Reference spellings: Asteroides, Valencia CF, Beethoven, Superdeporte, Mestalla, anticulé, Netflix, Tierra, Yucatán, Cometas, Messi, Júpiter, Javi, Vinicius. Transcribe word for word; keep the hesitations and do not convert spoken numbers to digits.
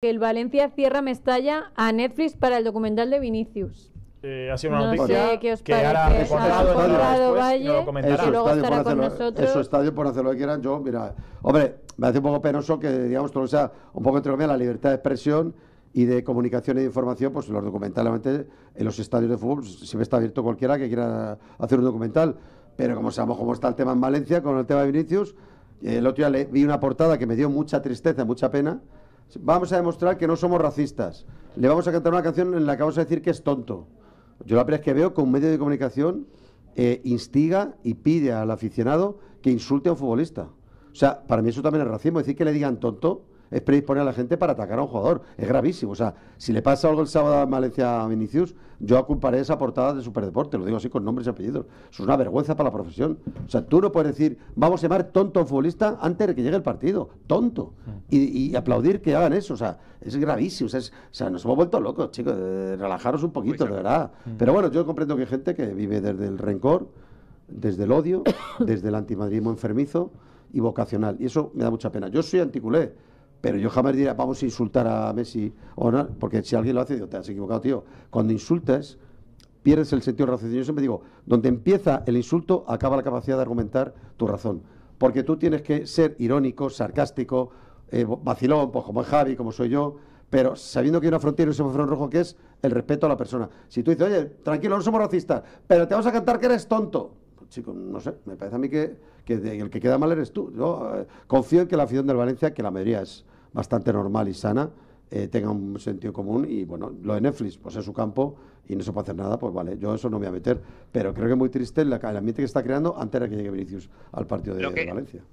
El Valencia cierra Mestalla a Netflix para el documental de Vinicius. Eh, ha sido una no noticia sé, ¿qué os que ahora reportado Valle, no lo comentará. Eso, luego estará con nosotros. Eso, estadio por hacer lo que quieran. Yo, mira, hombre, me hace un poco penoso que, digamos, todo sea un poco entre comillas la libertad de expresión y de comunicación e información, pues los documentales en los estadios de fútbol siempre está abierto cualquiera que quiera hacer un documental. Pero como sabemos cómo está el tema en Valencia con el tema de Vinicius, el otro día le vi una portada que me dio mucha tristeza, mucha pena. Vamos a demostrar que no somos racistas. Le vamos a cantar una canción en la que vamos a decir que es tonto. Yo la primera vez que veo que un medio de comunicación eh, instiga y pide al aficionado que insulte a un futbolista. O sea, para mí eso también es racismo. Decir que le digan tonto es predisponer a la gente para atacar a un jugador. Es gravísimo. O sea, si le pasa algo el sábado en Valencia a Vinicius, yo culparé esa portada de Superdeporte. Lo digo así con nombres y apellidos. Eso es una vergüenza para la profesión. O sea, tú no puedes decir, vamos a llamar tonto a un futbolista antes de que llegue el partido. Tonto. Y, y aplaudir que hagan eso. O sea, es gravísimo. O sea, es, o sea nos hemos vuelto locos, chicos. Eh, relajaros un poquito, de verdad. Pero bueno, yo comprendo que hay gente que vive desde el rencor, desde el odio, desde el antimadridismo enfermizo y vocacional. Y eso me da mucha pena. Yo soy anticulé. Pero yo jamás diría, vamos a insultar a Messi o no, porque si alguien lo hace, digo, te has equivocado, tío. Cuando insultas, pierdes el sentido racional. Yo siempre digo, donde empieza el insulto, acaba la capacidad de argumentar tu razón. Porque tú tienes que ser irónico, sarcástico, eh, vacilón, pues como es Javi, como soy yo, pero sabiendo que hay una frontera y un semáforo rojo que es el respeto a la persona. Si tú dices, oye, tranquilo, no somos racistas, pero te vamos a cantar que eres tonto. Chico, no sé, me parece a mí que, que el que queda mal eres tú. Yo eh, confío en que la afición del Valencia, que la mayoría es bastante normal y sana, eh, tenga un sentido común y, bueno, lo de Netflix, pues es su campo y no se puede hacer nada, pues vale, yo eso no me voy a meter. Pero creo que es muy triste el, el ambiente que está creando antes de que llegue Vinicius al partido de, que... de Valencia.